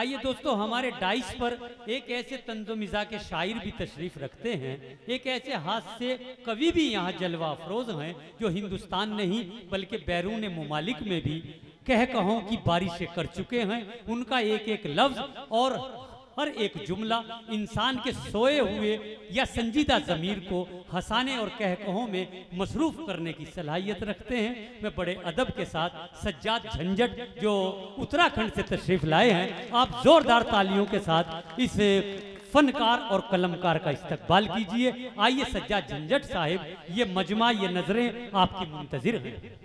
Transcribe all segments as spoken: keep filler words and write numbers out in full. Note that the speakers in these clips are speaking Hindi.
आइए दोस्तों हमारे डाइश पर एक ऐसे तंज़ुमिज़ा के शायर भी तशरीफ रखते हैं, एक ऐसे हास्य कवि भी यहाँ जलवा अफरोज हैं जो हिंदुस्तान नहीं बल्कि बैरून ममालिक में भी कह कहों की बारिशें कर चुके हैं। उनका एक एक लफ्ज और हर एक जुमला इंसान के सोए हुए या संजीदा ज़मीर को हंसाने और कहकहों में मसरूफ़ करने की सलाहियत रखते हैं। मैं बड़े अदब के साथ सज्जाद झंझट जो उत्तराखंड से तशरीफ़ लाए हैं, आप ज़ोरदार तालियों के साथ इस फनकार और कलमकार का इस्तकबाल कीजिए। आइए सज्जाद झंझट साहिब, ये मजमा, ये नज़रें आपकी मुंतज़िर हैं।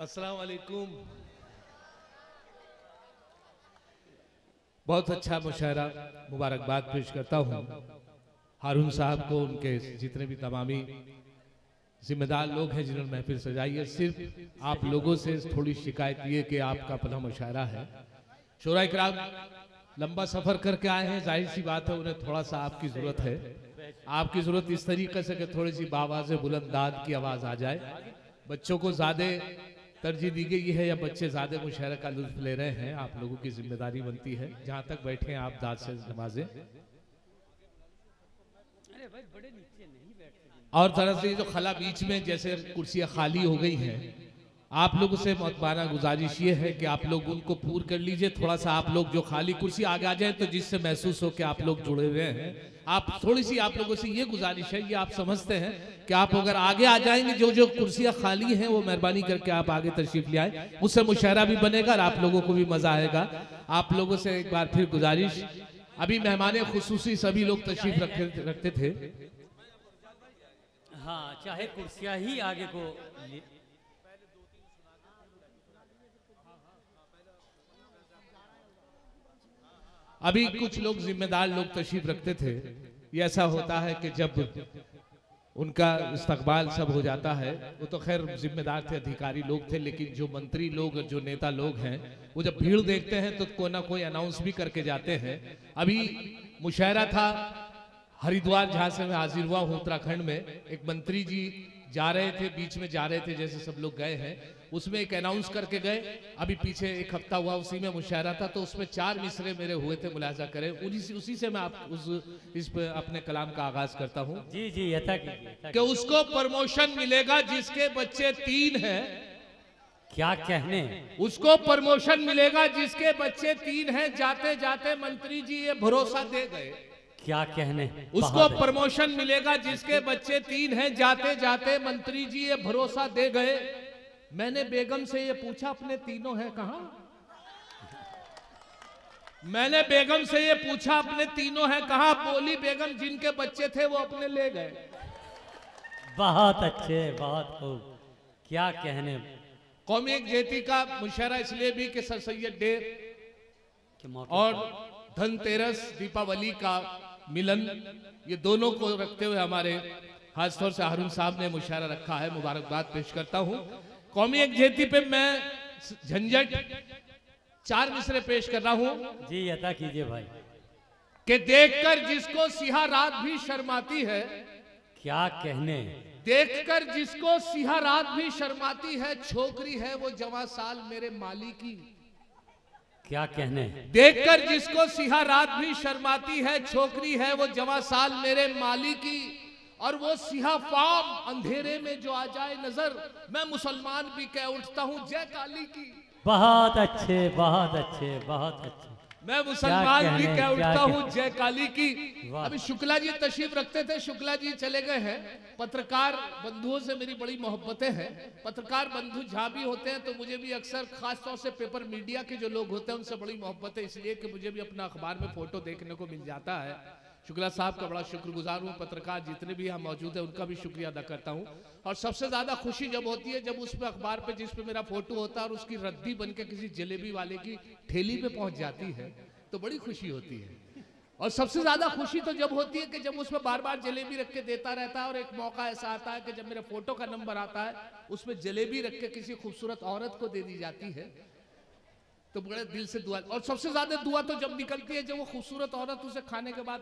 अस्सलाम वालेकुम। बहुत अच्छा मुशायरा, मुबारकबाद पेश करता हूँ हारून साहब को, उनके जितने भी तमामी जिम्मेदार लोग हैं जिन्होंने महफिल सजाई है। सिर्फ आप लोगों से थोड़ी शिकायत ये कि आपका अपना मुशायरा है, शोरा इकराम लंबा सफर करके आए हैं, जाहिर सी बात है उन्हें थोड़ा सा आपकी जरूरत है। आपकी जरूरत इस तरीके से कि थोड़ी सी बावाज़ बुलंदाद की आवाज आ जाए। बच्चों को ज्यादा तरजीह दी गई है या बच्चे ज्यादा मुशायरे का लुत्फ ले रहे हैं, आप लोगों की जिम्मेदारी बनती है। जहां तक बैठे हैं आप दाद से नमाजें, और तरह से जो खला बीच में जैसे कुर्सियां खाली हो गई हैं, आप लोगों से मतबाना गुजारिश ये है कि आप लोग उनको पूर कर लीजिए। थोड़ा सा आप लोग जो खाली कुर्सी आगे आ जाए तो जिससे महसूस हो कि आप लोग जुड़े हुए हैं। आप थोड़ी सी आप लोगों से ये गुजारिश है, ये आप समझते हैं कि आप अगर आगे आ जाएंगे, जो जो कुर्सियां खाली हैं वो मेहरबानी करके आप आगे तशरीफ ले आए, उससे मुशायरा भी बनेगा और आप लोगों को भी मजा आएगा। आप लोगों से एक बार फिर गुजारिश, अभी मेहमान खुसूसी सभी लोग तशरीफ रखे रखते थे, हाँ चाहे कुर्सियां ही आगे को। अभी कुछ लोग जिम्मेदार लोग तशरीफ रखते थे। ये ऐसा होता है कि जब उनका इस्तकबाल सब हो जाता है, वो तो खैर जिम्मेदार थे, अधिकारी लोग थे, लेकिन जो मंत्री लोग और जो नेता लोग हैं वो जब भीड़ देखते हैं तो कोई ना कोई अनाउंस भी करके जाते हैं। अभी मुशायरा था हरिद्वार, जहाँ से मैं हाजिर हुआ हूँ उत्तराखंड में, एक मंत्री जी जा रहे थे, बीच में जा रहे थे, जैसे सब लोग गए हैं, उसमें एक अनाउंस करके गए। अभी पीछे एक हफ्ता हुआ उसी में मुशायरा था, तो उसमें चार मिसरे मेरे हुए थे, मुलाजा करें उसी उसी से मैं आप उस इस पे अपने कलाम का आगाज करता हूँ। जी जी यथा कि उसको प्रमोशन मिलेगा जिसके बच्चे तीन हैं। क्या कहने, उसको प्रमोशन मिलेगा जिसके बच्चे तीन हैं। जाते जाते मंत्री जी ये भरोसा दे गए। क्या कहने, उसको प्रमोशन मिलेगा जिसके बच्चे तीन हैं। जाते जाते मंत्री जी ये भरोसा दे गए। मैंने बेगम से ये पूछा, अपने तीनों हैं कहाँ? मैंने बेगम से ये पूछा, अपने तीनों हैं कहाँ? बोली बेगम, जिनके बच्चे थे वो अपने ले गए। बहुत अच्छे, बहुत खूब, क्या कहने। कौमी एकजुटता का मुशायरा इसलिए भी कि सर सैयद डे और धनतेरस दीपावली का मिलन, ये दोनों को रखते हुए हमारे खासतौर से हारून साहब ने मुशायरा रखा है, मुबारकबाद पेश करता हूँ। कौमी एकजुटता पे मैं झंझट चार मिसरे पेश कर रहा हूँ। जी अता कीजिए भाई। के देखकर जिसको सिहा रात भी शर्माती है। क्या कहने, देखकर जिसको सिहा रात भी शर्माती है, छोकरी है वो जवां साल मेरे माली की। क्या कहने, देखकर जिसको सिहा रात भी शर्माती है, छोकरी है वो जवां साल मेरे माली की। और वो सिहा फाम अंधेरे में जो आ जाए नजर, मैं मुसलमान भी कह उठता हूँ जय काली की। बहुत अच्छे, बहुत अच्छे, बहुत अच्छे, मैं मुसलमान भी कह उठता हूँ जय काली की। अभी शुक्ला जी तशरीफ रखते थे, शुक्ला जी चले गए हैं। पत्रकार बंधुओं से मेरी बड़ी मोहब्बतें हैं, पत्रकार बंधु जहाँ भी होते हैं तो मुझे भी अक्सर खासतौर से पेपर मीडिया के जो लोग होते हैं उनसे बड़ी मोहब्बतें, इसलिए कि मुझे भी अपना अखबार में फोटो देखने को मिल जाता है। शुक्ला साहब का बड़ा शुक्रगुजार हूँ, पत्रकार जितने भी यहाँ मौजूद हैं उनका भी शुक्रिया अदा करता हूँ। और सबसे ज़्यादा खुशी जब होती है जब उस पर अखबार पे जिस पे मेरा फोटो होता है और उसकी रद्दी बन के किसी जलेबी वाले की ठेली पे पहुँच जाती है तो बड़ी खुशी होती है। और सबसे ज़्यादा खुशी तो जब होती है कि जब उसमें बार बार जलेबी रख के देता रहता है और एक मौका ऐसा आता है कि जब मेरे फोटो का नंबर आता है उसमें जलेबी रख के किसी खूबसूरत औरत को दे दी जाती है तो बड़े दिल से दुआ। और सबसे ज्यादा दुआ तो जब निकलती है जब वो खूबसूरत औरत उसे खाने के बाद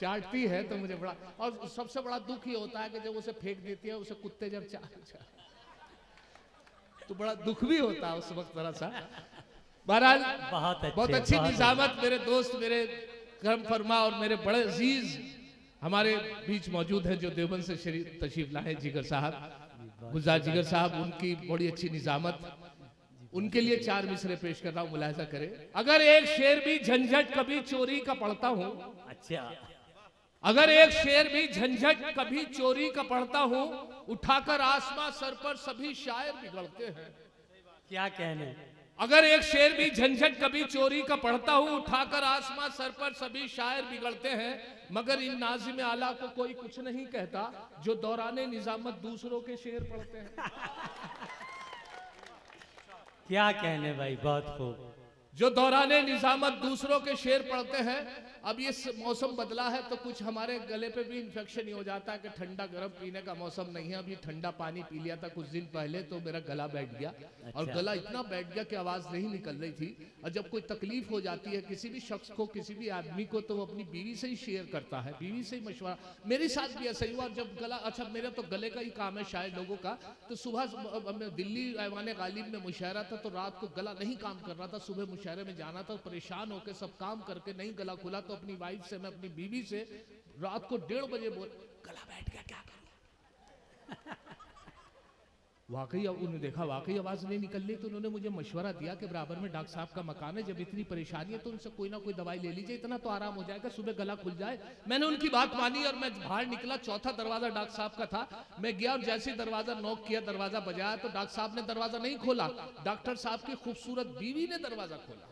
चाटती है तो मुझे बड़ा, और सबसे बड़ा दुख ही होता है कि जब उसे फेंक देती है, उसे कुत्ते जब चाट तो बड़ा दुख भी होता है उस वक्त थोड़ा सा। महाराज बहुत अच्छी निजामत मेरे दोस्त, मेरे कर्म फरमा और मेरे बड़े अजीज हमारे बीच मौजूद हैं जो देवबंद से शरीफ तशरीफ लाए जिगर साहब, गुलजार जिगर साहब, उनकी बड़ी अच्छी निजामत, उनके लिए चार मिसरे पेश कर रहा हूँ, मुलाहिजा करें। अगर एक शेर भी झंझट कभी चोरी का पढ़ता हूँ, अच्छा, अगर एक शेर भी झंझट कभी चोरी का पढ़ता हूँ, उठाकर आसमां सर पर सभी शायर बिगड़ते हैं। क्या कहने, अगर एक शेर भी झंझट कभी चोरी का पढ़ता हूँ, उठाकर आसमां सर पर सभी शायर बिगड़ते हैं, मगर इन नाजिम आला को कोई कुछ नहीं कहता जो दौराने निजामत दूसरों के शेर पढ़ते हैं। क्या कहने भाई, बहुत खूब। जो दौराने निजामत दूसरों के शेर पढ़ते हैं। अब ये मौसम बदला है तो कुछ हमारे गले पे भी इन्फेक्शन ही हो जाता है कि ठंडा गर्म पीने का मौसम नहीं है। अभी ठंडा पानी पी लिया था कुछ दिन पहले तो मेरा गला बैठ गया, अच्छा। और गला इतना बैठ गया कि आवाज नहीं निकल रही थी। और जब कोई तकलीफ हो जाती है किसी भी शख्स को, किसी भी आदमी को, तो वो अपनी बीवी से ही शेयर करता है, बीवी से ही मशवरा। मेरे साथ भी ऐसा ही हुआ। जब गला, अच्छा मेरा तो गले का ही काम है शायद लोगों का, तो सुबह दिल्ली ऐवान गालिब में मुशायरा था तो रात को गला नहीं काम कर रहा था, सुबह मुशायरे में जाना था, परेशान होकर सब काम करके नहीं गला खुला तो अपनी वाइफ से, मैं अपनी बीवी से रात को डेढ़ बजे बोल, गला बैठ गया क्या करूं। वाकई उन्होंने देखा वाकई आवाज नहीं निकल रही, तो उन्होंने मुझे मशवरा दिया कि बराबर में डॉक्टर साहब का मकान है, जब इतनी परेशानी है तो उनसे कोई ना कोई दवाई ले लीजिए, इतना तो आराम हो जाएगा, सुबह गला खुल जाए। मैंने उनकी बात मानी और मैं बाहर निकला। चौथा दरवाजा डॉक्टर साहब का था, मैं गया और जैसे दरवाजा नॉक किया, दरवाजा बजाया तो डॉक्टर साहब ने दरवाजा नहीं खोला, डॉक्टर साहब की खूबसूरत बीवी ने दरवाजा खोला।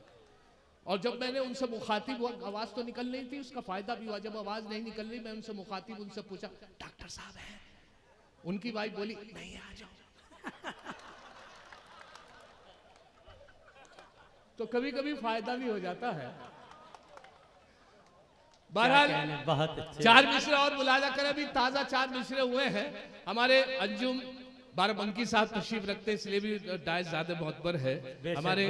और जब मैंने उनसे मुखातिब हुआ, आवाज तो निकल नहीं थी, उसका फायदा भी हुआ। जब आवाज नहीं निकल रही, मैं उनसे मुखातिब उनसे पूछा, डॉक्टर साहब हैं? उनकी वाइफ बोली, नहीं आ जाओ। तो कभी कभी फायदा भी हो जाता है। बहरहाल चार मिसरे और मुलाजा करें, अभी ताजा चार मिसरे हुए हैं। हमारे अंजुम बाराबंकी साहब तशरीफ रखते हैं, इसलिए भी डायस ज्यादा मोहतबर है। हमारे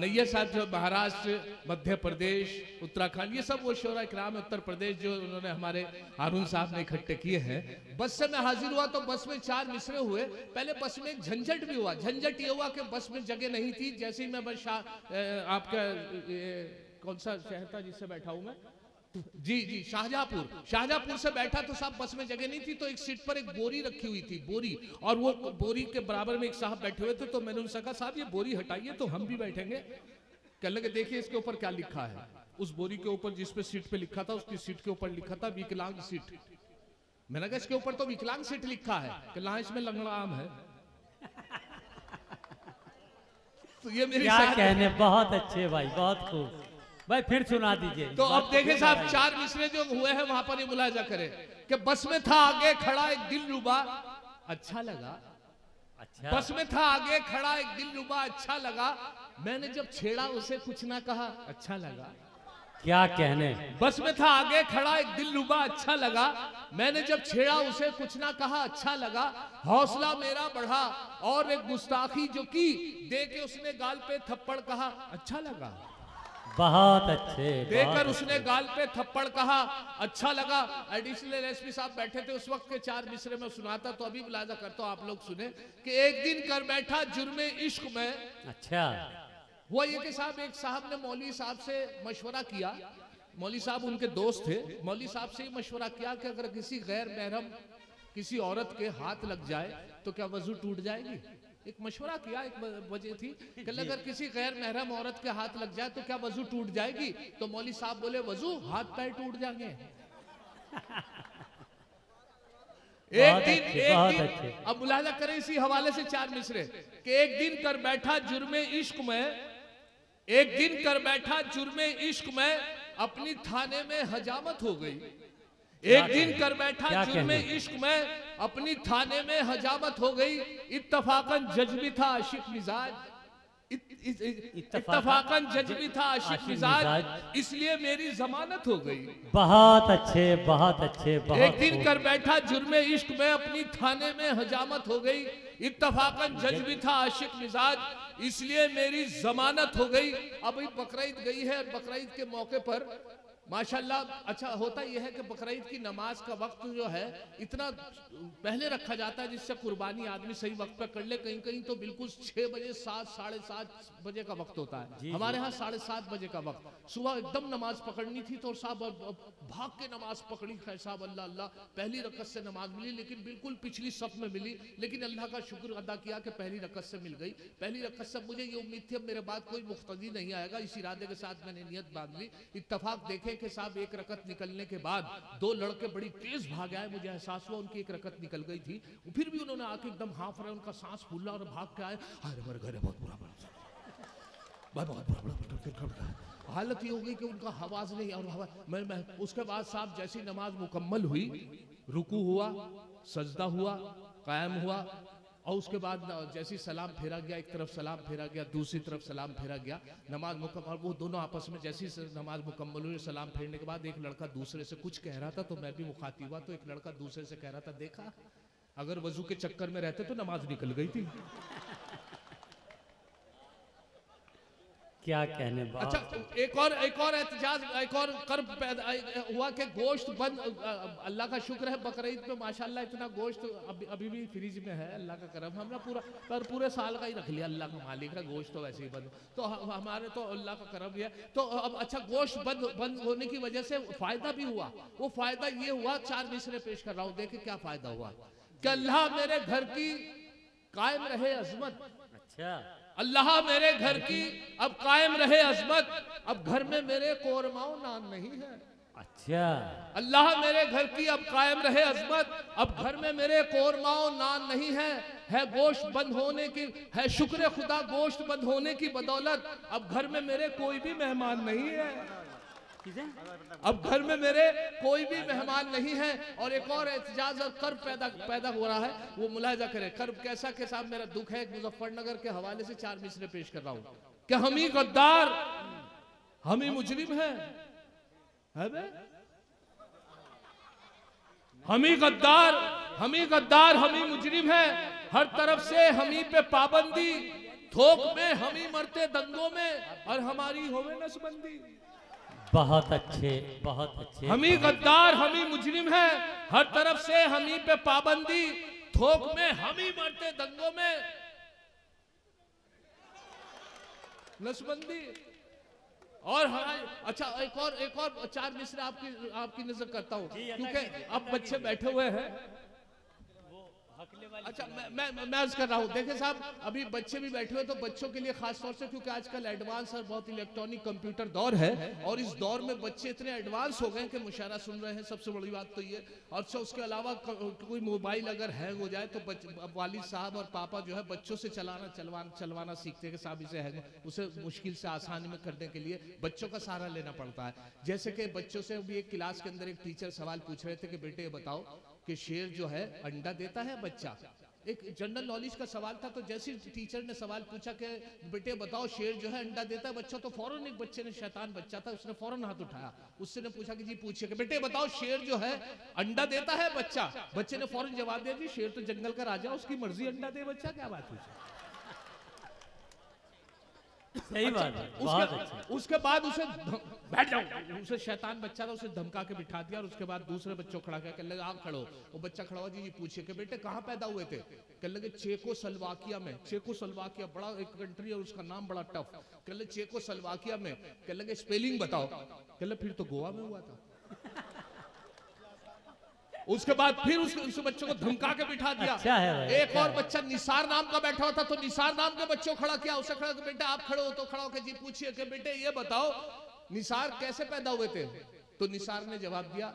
नैयर साहब जो महाराष्ट्र, मध्य प्रदेश, उत्तराखंड, ये सब वो शोरा इकराम है। उत्तर प्रदेश जो उन्होंने हमारे हारून साहब ने इकट्ठे किए हैं। बस से मैं हाजिर हुआ तो बस में चार मिसरे हुए। पहले बस में झंझट भी हुआ। झंझट ये हुआ कि बस में जगह नहीं थी। जैसे ही मैं बस आपका कौन सा शहर था जिससे बैठा हूँ मैं, जी जी शाहजहांपुर, शाहजहांपुर से बैठा तो साहब बस में जगह नहीं थी, तो एक सीट पर एक बोरी रखी हुई थी, बोरी, और वो बोरी के बराबर में एक साहब बैठे हुए थे। तो मैंने उनसे कहा, साहब ये बोरी हटाइए तो हम भी बैठेंगे। कहने लगे, देखिए इसके ऊपर क्या लिखा है। उस बोरी के ऊपर जिस पे सीट पे लिखा था, उसकी सीट के ऊपर लिखा था विकलांग सीट। मैंने कहा इसके ऊपर तो विकलांग सीट लिखा है, ना इसमें लंगड़ा आम है। तो ये मेरी कहने, बहुत अच्छे भाई, बहुत खूब भाई, फिर सुना दीजिए। तो अब देखें साहब, चार मिसरे जो हुए हैं वहां पर ये मुलाजा करें कि बस में था आगे खड़ा एक दिलरुबा, अच्छा लगा। अच्छा, बस में था आगे खड़ा एक दिलरुबा, अच्छा लगा। मैंने जब छेड़ा उसे कुछ ना कहा, अच्छा लगा। क्या कहने, बस में था आगे खड़ा एक दिलरुबा, अच्छा लगा। मैंने जब छेड़ा उसे कुछ ना कहा, अच्छा लगा। हौसला मेरा बढ़ा और एक गुस्ताखी जो की, दे के उसने गाल पे थप्पड़, कहा अच्छा लगा। बहुत अच्छे, देकर उसने गाल पे थप्पड़, कहा अच्छा लगा। एडिशनल एसपी साहब बैठे थे उस वक्त के चार मिसरे में सुनाता, तो अभी मुलाजा करता हूँ, आप लोग सुने कि एक दिन कर बैठा जुर्मे इश्क में। अच्छा, वो ये कि साहब एक साहब ने मौलवी साहब से मशवरा किया, मौलवी साहब उनके दोस्त थे, मौलवी साहब से ही मशवरा किया कि अगर किसी गैर महरम किसी औरत के हाथ लग जाए तो क्या वजू टूट जाएगी। एक मशवरा किया, एक वजह थी कि अगर किसी गैर महरम औरत के हाथ लग जाए तो क्या वजू टूट जाएगी। तो मौली साहब बोले, वजू हाथ पैर टूट जाएंगे। एक दिन, एक दिन, अब मुलाहिजा करें इसी हवाले से चार मिसरे कि एक दिन कर बैठा जुर्मे इश्क में, एक दिन कर बैठा जुर्मे इश्क में, अपनी थाने में हजामत हो गई। एक दिन कर बैठा जुर्मे इश्क में, अपनी थाने में हजामत हो गई। इत्तफाकन जज भी था आशिक मिजाज, इत्तफाकन जज भी था आशिक मिजाज, इसलिए मेरी जमानत हो गई। बहुत अच्छे, बहुत अच्छे। एक दिन कर बैठा जुर्मे इश्क में, अपनी थाने में हजामत हो गई। इत्तफाकन जज भी था आशिक मिजाज, इसलिए मेरी जमानत हो गई। अब बकरा ईद गई है, बकरा ईद के मौके पर माशाल्लाह। अच्छा होता यह है कि बकरीद की नमाज का वक्त जो है इतना पहले रखा जाता है जिससे कुर्बानी आदमी सही वक्त पर कर ले। कहीं कहीं तो बिल्कुल छः बजे सात साढ़े सात बजे का वक्त होता है, हमारे यहाँ साढ़े सात बजे का वक्त। सुबह एकदम नमाज पकड़नी थी तो साहब भाग के नमाज पकड़ी, खैर साहब अल्लाह अल्लाह, पहली रकत से नमाज मिली लेकिन बिल्कुल पिछली सफ में मिली, लेकिन अल्लाह का शुक्र अदा किया कि पहली रकत से मिल गई। पहली रकत से मुझे ये उम्मीद थी अब मेरे बाद कोई मुख्तदी नहीं आएगा, इस इरादे के साथ मैंने नियत बांध ली। इत्तफाक देखें के साहब एक रकत निकलने के बाद दो लड़के बड़ी तेज भाग आए, मुझे एहसास हुआ उनकी एक रकत निकल गई थी, फिर भी उन्होंने आके एकदम हाफ रहे, उनका सांस फूला और भाग के आए। अरे मेरे घर बहुत बुरा बड़ा बहुत बुरा हालत ये हो गई कि उनका आवाज नहीं। और हवा मैं, मैं उसके बाद साहब जैसी नमाज मुकम्मल हुई, रुकू हुआ, सजदा हुआ, कायम हुआ, और उसके बाद जैसे सलाम फेरा गया, एक तरफ सलाम फेरा गया, दूसरी तरफ सलाम फेरा गया, नमाज मुकम्मल। वो दोनों आपस में जैसी नमाज मुकम्मल हुई, सलाम फेरने के बाद एक लड़का दूसरे से कुछ कह रहा था तो मैं भी मुखातिब हुआ, तो एक लड़का दूसरे से कह रहा था, देखा अगर वजू के चक्कर में रहते तो नमाज निकल गई थी। क्या कहने बात। अच्छा एक और एक और एहतजाज, एक और कर्ब हुआ कि गोश्त बंद, अल्लाह का शुक्र है बकरीद पे माशाल्लाह इतना गोश्त अभी, अभी भी फ्रिज में है, अल्लाह का करम। हमने पूरा पर पूरे साल का ही रख लिया, अल्लाह का मालिक है, गोश्त तो वैसे ही बंद, तो हमारे तो अल्लाह का करम है। तो अब अच्छा गोश्त बंद बंद होने की वजह से फ़ायदा भी हुआ, वो फ़ायदा ये हुआ, चार मिसरे पेश कर रहा हूँ, देखे क्या फ़ायदा हुआ कि अल्लाह मेरे घर की कायम रहे अजमत। अच्छा अल्लाह मेरे घर की अब कायम रहे अजमत, अब घर में मेरे कोरमाओ नान नहीं है। अच्छा अल्लाह मेरे घर की अब कायम रहे अजमत, अब घर में मेरे कोरमाओ नान नहीं है। है गोश्त बंद होने की, है शुक्र खुदा गोश्त बंद होने की बदौलत अब घर में मेरे कोई भी मेहमान नहीं है, अब घर में मेरे कोई भी मेहमान नहीं है। और एक और एहतजाज और कर्ब पैदा पैदा हो रहा है, वो मुलाहिजा करे। कर्ब कैसा के साहब मेरा दुख है, मुजफ्फरनगर के हवाले से चार मिसरे पेश कर रहा हूँ कि हम ही गद्दार, हम ही मुजरिम है, है बे? हम ही गद्दार, हम ही गद्दार, हम ही मुजरिम है, हर तरफ से हम ही पे पाबंदी, थोक में हम ही मरते दंगों में और हमारी होवे नसबंदी। बहुत अच्छे, बहुत अच्छे। हम ही गद्दार, हम ही मुजरिम है, हर तरफ से हम ही पे पाबंदी, थोक में हम ही मरते दंगों में नसबंदी। और हमारे अच्छा एक और एक और चार मिसरे आपकी आपकी नजर करता हूँ क्योंकि अब बच्चे बैठे हुए हैं। अच्छा मैं मैं मैं अर्ज कर रहा हूँ, देखें साहब अभी बच्चे भी बैठे हुए, तो बच्चों के लिए खास तौर से क्योंकि आजकल एडवांस और बहुत इलेक्ट्रॉनिक कंप्यूटर दौर है, और इस दौर में बच्चे इतने एडवांस हो गए कि मुशायरा सुन रहे हैं, सबसे बड़ी बात तो ये। और अच्छा उसके अलावा कोई मोबाइल अगर हैंग हो जाए तो वालिद साहब और पापा जो है बच्चों से चलाना चलवा चलवाना सीखते हैं कि साहब इसे हैंग उसे मुश्किल से आसानी में करने के लिए बच्चों का सहारा लेना पड़ता है। जैसे कि बच्चों से भी एक क्लास के अंदर एक टीचर सवाल पूछ रहे थे कि बेटे बताओ कि शेर जो है अंडा देता है बच्चा, एक जनरल नॉलेज का सवाल था। तो जैसे टीचर ने सवाल पूछा कि बेटे बताओ शेर जो है अंडा देता है बच्चा, तो फौरन एक बच्चे ने, शैतान बच्चा था, उसने फौरन हाथ उठाया, उससे ने पूछा कि जी पूछिए कि बेटे बताओ शेर जो है अंडा देता है बच्चा। बच्चे ने फौरन जवाब दिया जी शेर तो जंगल का राजा, उसकी मर्जी अंडा दे बच्चा, क्या बात पूछा। सही बात है, उसके, उसके बाद उसे बैठ जाओ, उसे शैतान बच्चा था, उसे धमका के बिठा दिया। और उसके बाद दूसरे बच्चों खड़ा किया, कहने लगा आप खड़ो, वो बच्चा खड़ा हुआ, जी जी पूछिए कि बेटे कहाँ पैदा हुए थे, कहने लगे चेकोस्लोवाकिया में। चेकोस्लोवाकिया बड़ा एक कंट्री और उसका नाम बड़ा टफ, कहने लगे चेकोस्लोवाकिया में, कहने लगे स्पेलिंग बताओ, कहने लगे फिर तो गोवा में हुआ था। उसके बाद फिर उस, उस बच्चों को धमका के बिठा दिया। अच्छा है भाई, एक और बच्चा निसार नाम का बैठा हुआ था, तो निसार नाम के बच्चों खड़ा किया, उसे खड़ा कि बेटा आप खड़े हो, तो खड़ा होकर जी पूछिए कि बेटे ये बताओ निसार कैसे पैदा हुए थे। तो निसार ने जवाब दिया,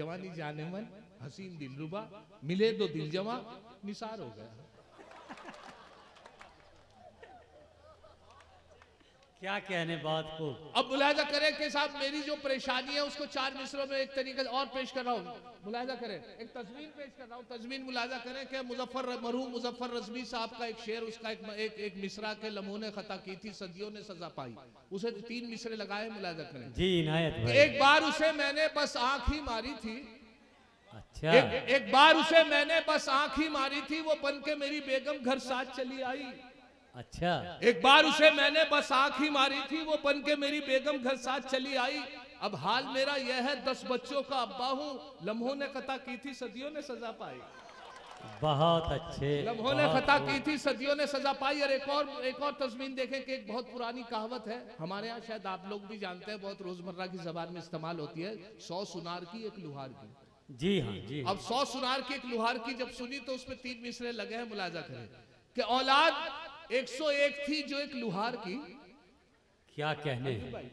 जवानी जाने मन हसीन दिलरुबा, मिले दो दिल जमा, निसार हो गया। क्या कहने बात को। अब मुलाहिजा करें कि साहब मेरी जो परेशानी है उसको चार मिसरों में एक तरीके और पेश कर रहा हूँ। मुलाहिजा करें, एक तजवीन पेश कर रहा हूँ, तजवीन मुलाहिजा करें कि मुजफ्फर मरहूम मुजफ्फर रज़वी साहब का एक शेर, उसका एक एक, एक मिसरा के लम्हों ने खता की थी, सदियों ने सजा पाई, उसे तीन मिसरे लगाए। मुलाहिजा करें जी इनायत भाई। एक बार उसे मैंने बस आँख ही मारी थी, अच्छा एक, एक बार उसे मैंने बस आँख ही मारी थी, वो बन के मेरी बेगम घर साथ चली आई। अच्छा एक बार उसे मैंने बस आँख ही मारी थी, वो बन के मेरी बेगम घर साथ चली आई। अब हाल मेरा यह है, दस बच्चों का अब्बा हूँ। लम्हों ने खता की थी, सदियों ने सजा पाई। बहुत अच्छे। लम्हों ने खता की थी, सदियों ने सजा पाई। और एक और एक और तस्मीन देखें कि एक बहुत पुरानी कहावत है, हमारे यहाँ शायद आप लोग भी जानते हैं, बहुत रोजमर्रा की जबान में इस्तेमाल होती है, सौ सुनार की एक लुहार की। जी हाँ जी। अब सौ सुनार की एक लुहार की जब सुनी तो उसमें तीन मिसरे लगे हैं, मुलाजा करें कि औलाद एक सौ एक थी जो एक लुहार की। क्या कहने हैं?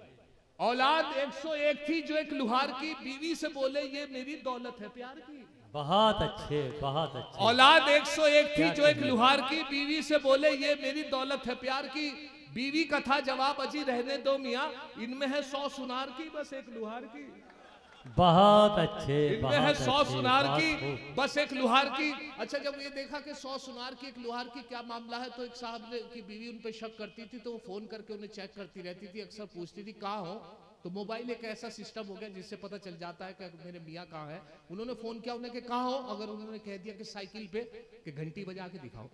औलाद एक सौ एक थी जो एक लुहार की, बीवी से बोले ये मेरी दौलत है प्यार की। बहुत अच्छे, बहुत अच्छे। औलाद एक सौ एक थी जो एक लुहार की, बीवी से बोले ये मेरी दौलत है प्यार की। बीवी का था जवाब, अजी रहने दो मियाँ, इनमें है सौ सुनार की बस एक लुहार की। बहुत अच्छे। इनमें है सौ सुनार की बस एक लुहार की। अच्छा, जब ये देखा कि सौ सुनार की एक लुहार की क्या मामला है, तो एक साहब ने की बीवी उन पे शक करती थी, तो वो फोन करके उन्हें चेक करती रहती थी, अक्सर पूछती थी कहाँ हो। तो मोबाइल एक ऐसा सिस्टम हो गया जिससे पता चल जाता है कि मेरे मियाँ कहाँ है। उन्होंने फोन किया उन्हें कि कहाँ हो, अगर उन्होंने कह दिया कि साइकिल पे, कि घंटी बजा के दिखाओ,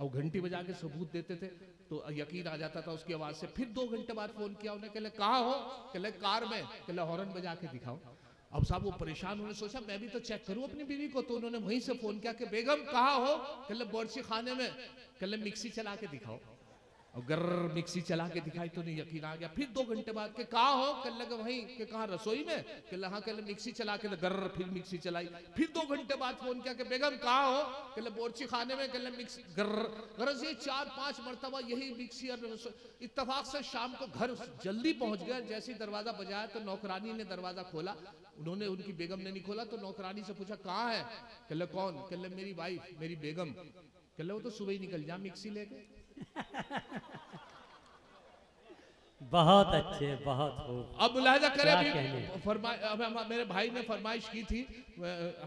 और घंटी बजा के सबूत देते थे तो यकीन आ जाता था उसकी आवाज से। फिर दो घंटे बाद फोन किया उन्हें, कहले कहाँ हो, कहले कार में, कहले हॉर्न बजा के दिखाओ। अब साहब वो परेशान, उन्होंने सोचा मैं भी तो चेक करूं अपनी बीवी को, तो उन्होंने वहीं से फोन किया कि बेगम कहाँ हो, कहले बोर्ची खाने में, कहले मिक्सी चला के दिखाओ। अगर मिक्सी चला के दिखाई तो नहीं, यकीन आ गया। फिर दो घंटे बाद के कहाँ हो, कल लगे वहीं के कहाँ रसोई में, कल हाँ, कल मिक्सी चला के गर्र, फिर मिक्सी चलाई। फिर दो घंटे बाद फोन किया कि बेगम कहाँ हो, कल बोर्ची खाने में, कल मिक्सी गर्र। गरज ये चार पांच मरतबा यही मिक्सी और रसोई। इत्तफाक से शाम को घर जल्दी पहुंच गया। जैसे ही दरवाजा बजाया तो नौकरानी ने दरवाजा खोला, उन्होंने उनकी बेगम ने नहीं खोला, तो नौकरानी से पूछा कहाँ है, कल कौन, कल मेरी वाइफ, मेरी बेगम, कल वो तो सुबह ही निकल जा मिक्सी लेके। बहुत अच्छे, बहुत हो। अब मुलाहजा करें भी, फरमाया मेरे भाई ने फरमाइश की थी,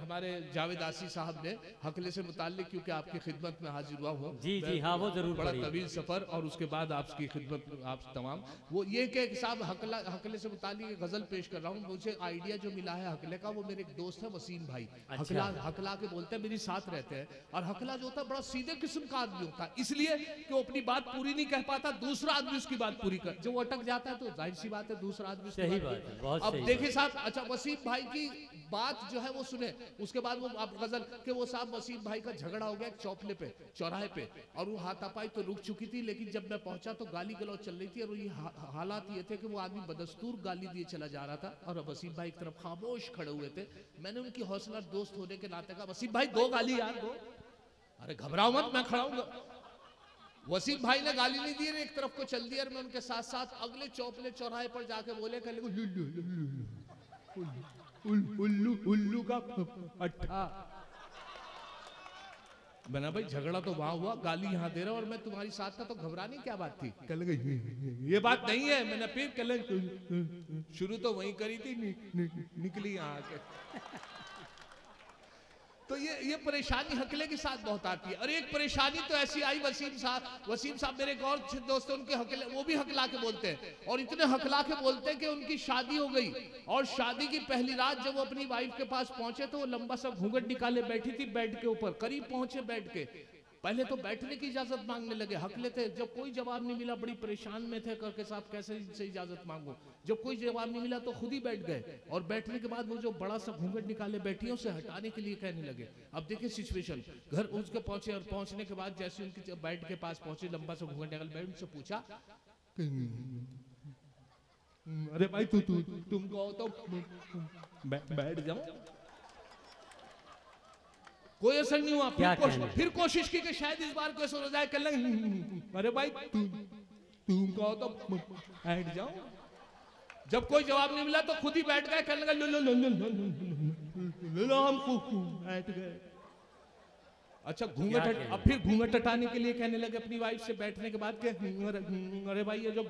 हमारे जावेद आसी साहब ने हकले से मुतालिक, क्योंकि आपकी खिदमत में हाजिर हुआ हो। जी जी हाँ, वो जरूर। बड़ा तवील सफर और उसके बाद आपकी खिदमत आप तमाम। वो ये कि साहब हकला हकले से मुतालिक गजल पेश कर रहा हूँ। मुझे आइडिया जो मिला है हकले का, वो मेरे एक दोस्त है वसीम भाई, हकला हकला के बोलते हैं, मेरे साथ रहते हैं। और हकला जो होता है बड़ा सीधे किस्म का आदमी होता है, इसलिए कि वो अपनी बात पूरी नहीं कह पाता, दूसरा आदमी उसकी बात पूरी कर, जो अटक जाता है तो जाहिर सी बात है दूसरा आदमी। सही बात है, बहुत सही। अब देखिए साहब, अच्छा वसीम भाई की बात जो है वो सुने, उसके बाद वो आप गजल के। वो साहब वसीम भाई का झगड़ा हो गया चौपले पे, चौराहे पे, और वो हाथापाई तो रुक चुकी थी, लेकिन जब मैं पहुंचा तो गाली गलौज चल रही थी। और ये हा, हालात ये थे कि वो आदमी बदस्तूर गाली दिए चला जा रहा था, और वसीम भाई एक तरफ खामोश खड़े हुए थे। मैंने उनकी हौसला दोस्त होने के नाते कहा, वसीम भाई दो गाली यार दो। अरे घबराओ मत, मैं खड़ा हूँ। वसीम भाई ने गाली नहीं दी, एक तरफ को चल दिया। मैं उनके साथ साथ अगले चौपले चौराहे पर जाके बोले, उल्लू का अट्ठा। मैंने भाई झगड़ा तो वहां हुआ, गाली यहाँ दे रहा, और मैं तुम्हारी साथ था तो घबराने क्या बात थी। कल ये बात नहीं है। मैंने फिर कल शुरू तो वहीं करी थी, निकली यहाँ के। तो ये ये परेशानी हकले के साथ बहुत आती है। और एक परेशानी तो ऐसी आई वसीम साहब वसीम साहब मेरे एक और दोस्त हैं, उनके हकले, वो भी हकला के बोलते हैं, और इतने हकला के बोलते हैं कि उनकी शादी हो गई। और शादी की पहली रात जब वो अपनी वाइफ के पास पहुंचे तो वो लंबा सा घूंघट निकाले बैठी थी बेड के ऊपर। करीब पहुंचे बेड के, पहले तो बैठने की इजाजत मांगने लगे। हकले थे, जब कोई जवाब नहीं मिला बड़ी परेशान में थे, करके साहब कैसे इनसे इजाजत मांगो। जब कोई जवाब नहीं मिला तो खुद ही बैठ गए, और बैठने के बाद वो जो बड़ा सा घूंघट निकाले बैठी है उसे हटाने के लिए कहने लगे। अब देखिए सिचुएशन, घर उसके पहुंचे, और पहुंचने के बाद जैसे उनकी बेड के पास पहुंचे, लंबा सा घूंघट निकाल बैठ से पूछा, अरे भाई तू तू तुम कहो तो बैठ जाओ। कोई असर नहीं हुआ। फिर, कोश, फिर कोशिश की कि शायद इस बार कोई असर हो जाए। कल अरे भाई तू तुम कहो तो बैठ जाओ। जब कोई जवाब नहीं मिला तो खुद ही बैठ गए। कल लो लो लो लो लो हम बैठ गए। अच्छा घूंघट, अब फिर घूंघट हटाने के लिए कहने लगे अपनी वाइफ से बैठने के बाद के, अरे भाई ये जो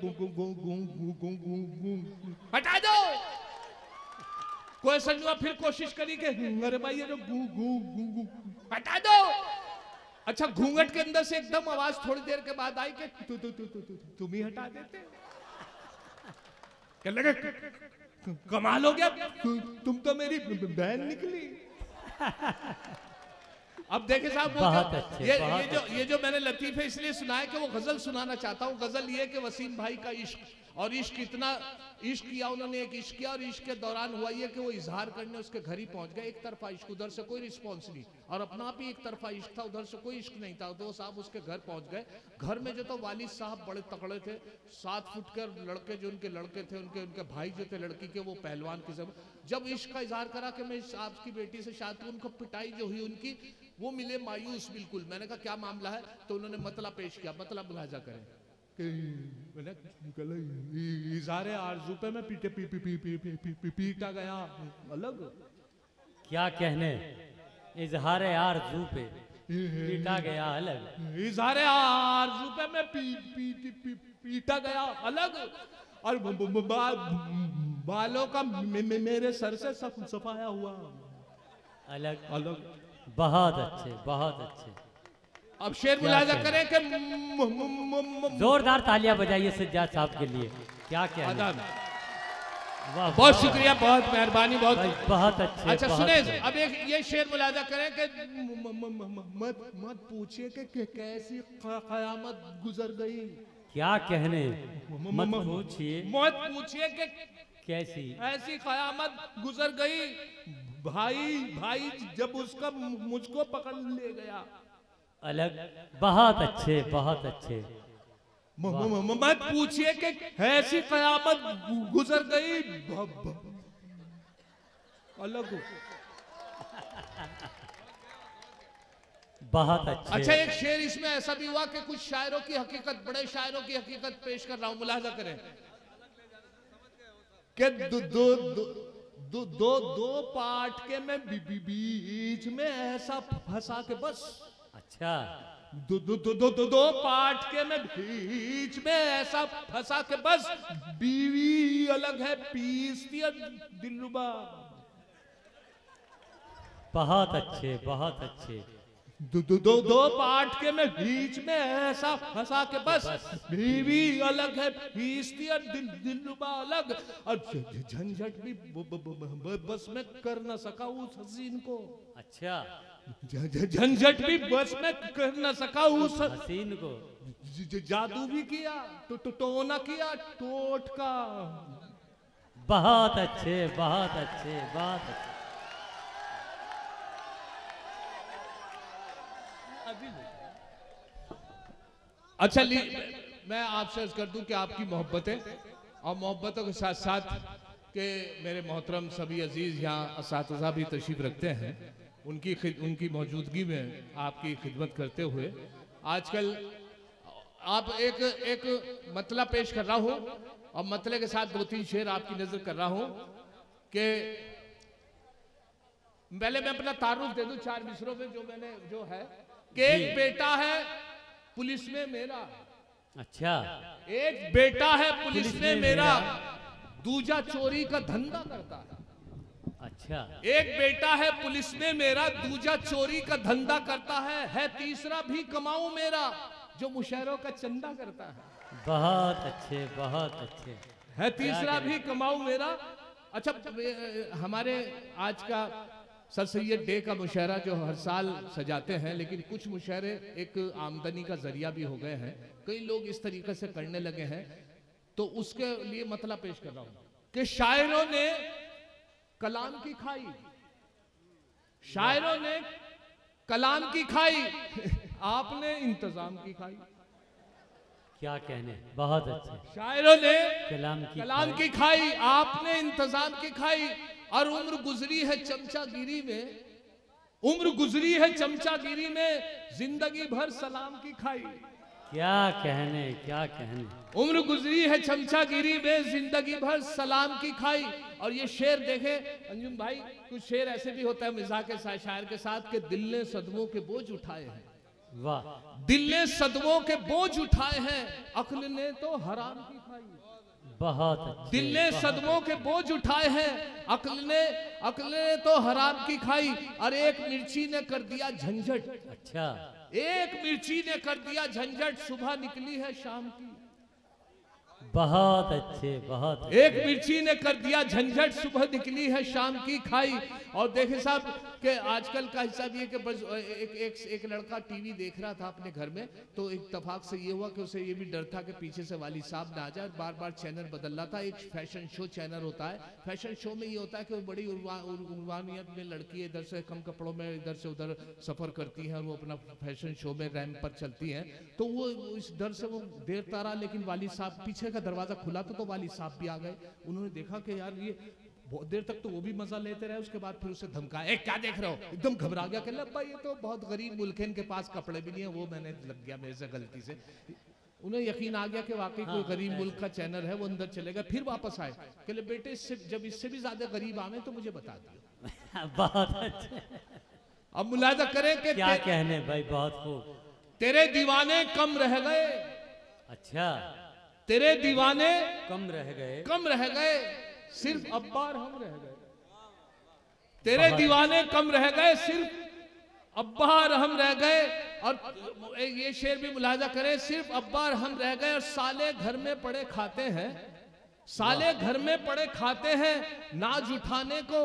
हटा दो। कोई संजुआ फिर कोशिश करी के, अरे भाई ये जो गू गू गू गू हटा दो। अच्छा घूंघट के अंदर से एकदम आवाज थोड़ी देर के बाद आई कि तू तू तू तू तुम ही हटा देते। कहने लगे कमाल हो गया, तुम तो मेरी बहन निकली। अब देखे साहब ये ये जो ये जो मैंने लतीफे इसलिए सुनाया कि वो गजल सुनाना चाहता हूँ। गजल ये कि वसीम भाई का इश्क और इश्क इतना इश्क किया उन्होंने, एक इश्क किया और इश्क के दौरान हुआ ये कि वो इजहार करने उसके घर ही पहुंच गए। एक तरफा इश्क, उधर से कोई रिस्पॉन्स नहीं, और अपना भी एक तरफा इश्क था, उधर से कोई इश्क नहीं था। तो साहब उसके घर पहुंच गए। घर में जो तो वालिद साहब बड़े तकड़े थे, सात फुट कर लड़के जो उनके लड़के थे, उनके उनके भाई जो थे लड़की के, वो पहलवान के सब। जब इश्क का इजहार करा कि मैं आपकी बेटी से शादी, उनको पिटाई जो हुई उनकी, वो मिले मायूस बिल्कुल। मैंने कहा क्या मामला है, तो उन्होंने मतला पेश किया, मतला मुलाजा करें कि इज़ारे आरज़ू पे मैं पीटे पी पी पी पी पी पी पीटा गया। अलग क्या कहने, इज़ारे आरज़ू पे पीटा गया अलग, इज़ारे आरज़ू पे मैं पी पी पी पीटा गया अलग, और बालों का मेरे सर से सब सफाया हुआ अलग अलग। बहुत अच्छे, बहुत अच्छे। अब शेर मुलाजा करें कि जोरदार तालियां बजाइए सज्जाद साहब के लिए। क्या क्या आदाब, बहुत शुक्रिया, बहुत मेहरबानी, बहुत बहुत अच्छे। अच्छा सुने, अब एक ये शेर मुलाजा करें कि मत मत पूछिए कि कैसी कयामत गुजर गई। क्या कहने, मत पूछिए मत पूछिए कि कैसी ऐसी कयामत गुजर गई। भाई भाई जब उसका मुझको पकड़ ले गया अलग। बहुत अच्छे, बहुत अच्छे। मत पूछिए कि ऐसी कयामत गुजर गई अलग। बहुत अच्छे। अच्छा एक शेर इसमें ऐसा भी हुआ कि कुछ शायरों की हकीकत, बड़े शायरों की हकीकत पेश कर रहा हूं, मुलाहजा करें कि दो दो दो दो दो पार्ट के मैं बीच में ऐसा फंसा के बस। अच्छा, दो दो दो दो दो पार्ट के मैं बीच में ऐसा फंसा के बस, बीवी अलग है पीसती दिलरुबा। बहुत अच्छे, बहुत अच्छे। दो दो दो दो पार्ट के मैं बीच में ऐसा फंसा के बस, बीवी अलग है पीसती दिलरुबा अलग। और झंझट भी बस में कर ना सका उस हसीन को। अच्छा, झंझट भी बस में कर न सका उस हसीन को। जादू भी किया, तो तो टोना किया, टोटका। बहुत अच्छे, बहुत अच्छे, बहुत अच्छे। अच्छा ली, मैं आपसे अर्ज कर दूं कि आपकी मोहब्बतें और मोहब्बतों के साथ साथ के मेरे मोहतरम सभी अजीज यहाँ असातिज़ा भी तशरीफ रखते हैं, उनकी उनकी मौजूदगी में आपकी खिदमत करते हुए आजकल आप एक एक मतला पेश कर रहा हूँ और मतले के साथ दो तीन शेर आपकी नजर कर रहा हूँ। कि पहले मैं अपना तारुफ दे दूं चार मिसरों में जो मैंने जो है कि एक बेटा है पुलिस में मेरा। अच्छा, एक बेटा है पुलिस में मेरा, दूजा चोरी का धंधा करता है। अच्छा, एक बेटा है पुलिस में मेरा, दूजा चोरी का धंधा करता है, है तीसरा भी कमाऊं मेरा, जो मुशायरों का चंदा करता है। बहुत अच्छे, बहुत अच्छे। है तीसरा भी कमाऊं मेरा। अच्छा, हमारे आज का सर सैयद डे का मुशायरा जो हर साल सजाते हैं, लेकिन कुछ मुशायरे एक आमदनी का जरिया भी हो गए हैं, कई लोग इस तरीके से करने लगे हैं, तो उसके लिए मतला पेश कर रहा हूं कि शायरों ने कलाम की खाई, शायरों ने कलाम की खाई, आपने इंतजाम की खाई। क्या कहने, बहुत अच्छे। शायरों ने कलाम की कलाम की खाई, आपने इंतजाम की खाई, और उम्र गुजरी है चमचागिरी में, उम्र गुजरी है चमचागिरी में, जिंदगी भर सलाम की खाई। क्या कहने, क्या कहने। उम्र गुजरी है चमचागिरी में, जिंदगी भर सलाम की खाई। और ये शेर देखे अंजुम भाई, कुछ शेर ऐसे भी होता है मिजाज के साथ, शायर के साथ, के दिल ने सदमों के बोझ उठाए हैं। वाह, दिल ने सदमों के बोझ उठाए हैं, अक्ल ने तो हराम की खाई। बहुत, दिल ने सदमों के बोझ उठाए हैं, अक्ल ने अक्ल ने तो हराम की खाई। और एक मिर्ची ने कर दिया झंझट। अच्छा, एक मिर्ची ने कर दिया झंझट, सुबह निकली है शाम की। बहुत अच्छे, बहुत अच्छे। एक मिर्ची ने कर दिया झंझट, सुबह निकली है शाम की खाई। और देखे साहब के आजकल का हिसाब ये कि बस एक, एक एक लड़का टीवी देख रहा था अपने घर में, तो एक इत्तेफाक से ये हुआ कि उसे ये भी डर था कि पीछे से वाली साहब ना आ जाए, बार बार चैनल बदल रहा था। एक फैशन शो चैनल होता है, फैशन शो में ये होता है कि बड़ी उर्वानियत में लड़की इधर से कम कपड़ों में इधर से उधर सफर करती है और वो अपना फैशन शो में रैंप पर चलती है। तो वो इस डर से वो देर तारा, लेकिन वाली साहब पीछे का दरवाजा खुला था तो वाली साहब भी आ गए। उन्होंने देखा कि यार ये बहुत देर तक तो वो भी मजा लेते रहे, उसके बाद फिर उसे धमकाया, ए क्या देख रहे हो, एकदम घबरा गया, कहने लगा ये तो बहुत गरीब मुल्क है, इनके पास कपड़े भी नहीं है, वो मैंने लग गया मेरे से गलती से। उन्हें यकीन आ गया कि वाकई कोई गरीब मुल्क का चैनल है, वो अंदर चले गए। फिर वापस आए, कहले बेटे इससे जब इससे भी ज्यादा गरीब आवे तो मुझे बता दियो। बहुत अच्छे, अब मुलाजा करें कि क्या कहने भाई, बहुत खूब। तेरे दीवाने कम रह गए, अच्छा तेरे दीवाने कम रह गए, कम रह गए सिर्फ अब्बार हम रह गए। तेरे दीवाने कम रह गए सिर्फ अब्बार हम रह गए। और ये शेर भी मुलाजा करें, सिर्फ अब्बार हम रह गए और साले घर में पड़े खाते हैं, साले घर में पड़े खाते हैं, नाज उठाने को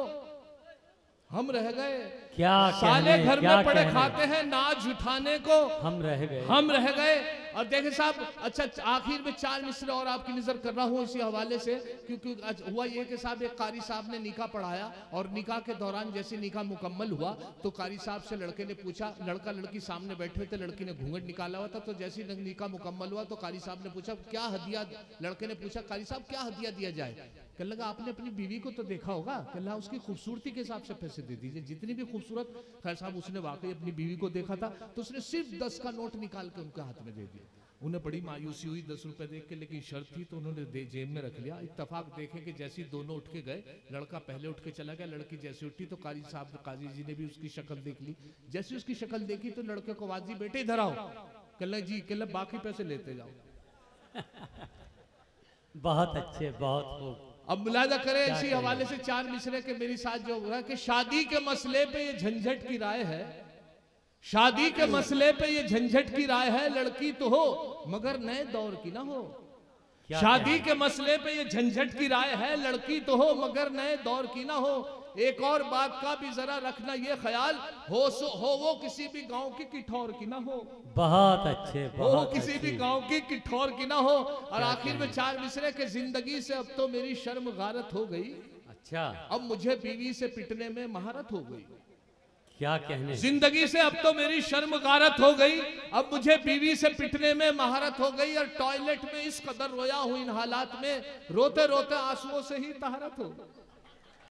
हम रह गए। क्या साले घर में पड़े खाते हैं, नाज उठाने को हम रह गए, हम रह गए। और देखे साहब, अच्छा आखिर में चार मिसरे और आपकी नजर कर रहा हूँ इसी हवाले से, क्योंकि हुआ ये कि साहब एक कारी साहब ने निकाह पढ़ाया और निकाह के दौरान जैसे निकाह मुकम्मल हुआ तो कारी साहब से लड़के ने पूछा, लड़का लड़की सामने बैठे थे, लड़की ने घूंघट निकाला हुआ था, तो जैसे निकाह मुकम्मल हुआ तो कारी साहब ने पूछा क्या हदिया, लड़के ने पूछा कारी साहब क्या हदिया दिया जाए। कहने लगा आपने अपनी बीवी को तो देखा होगा, कहला उसकी खूबसूरती के हिसाब से पैसे दे दीजिए, जितनी भी खूबसूरत। खैर साहब उसने वाकई अपनी बीवी को देखा था, तो उसने सिर्फ दस का नोट निकाल के उनके हाथ में दे दिया। उन्हें बड़ी मायूसी हुई दस रुपए देख के, लेकिन शर्त थी तो उन्होंने जेब में रख लिया। इत्तफाक देखें कि जैसे दोनों उठ के गए, लड़का पहले उठ के चला गया, लड़की जैसे उठी तो काजी साहब काजी जी ने भी उसकी शक्ल देख ली। जैसे उसकी शक्ल देखी तो लड़के को आवाज दी, बेटे इधर आओ। कहला जी, कहला बाकी पैसे लेते जाओ। बहुत अच्छे, बहुत खूब। अब मुलाजा करें इसी हवाले से चार मिसरे के मेरी साथ जो हुआ कि शादी के मसले पे ये झंझट की राय है, शादी के मसले पे ये झंझट की राय है, लड़की तो हो मगर नए दौर की ना हो। शादी के मसले पे ये झंझट की राय है, लड़की तो हो मगर नए दौर की ना हो। एक और बात का भी जरा रखना ये ख्याल, हो सो हो वो किसी भी गांव की किठौर की ना हो। बहुत अच्छे, बहुत हो किसी भी गांव की किठौर की ना हो। और आखिर में चार मिसरे के, जिंदगी से अब तो मेरी शर्म गारत हो गई, अच्छा अब मुझे बीवी से पिटने में महारत हो गई। क्या कहने, जिंदगी से अब तो मेरी शर्म गारत हो गई, अब मुझे बीवी से पिटने में महारत हो गई। और टॉयलेट में इस कदर रोया हूं, इन हालात में रोते रोते आंसुओं से ही तहारत हो गई।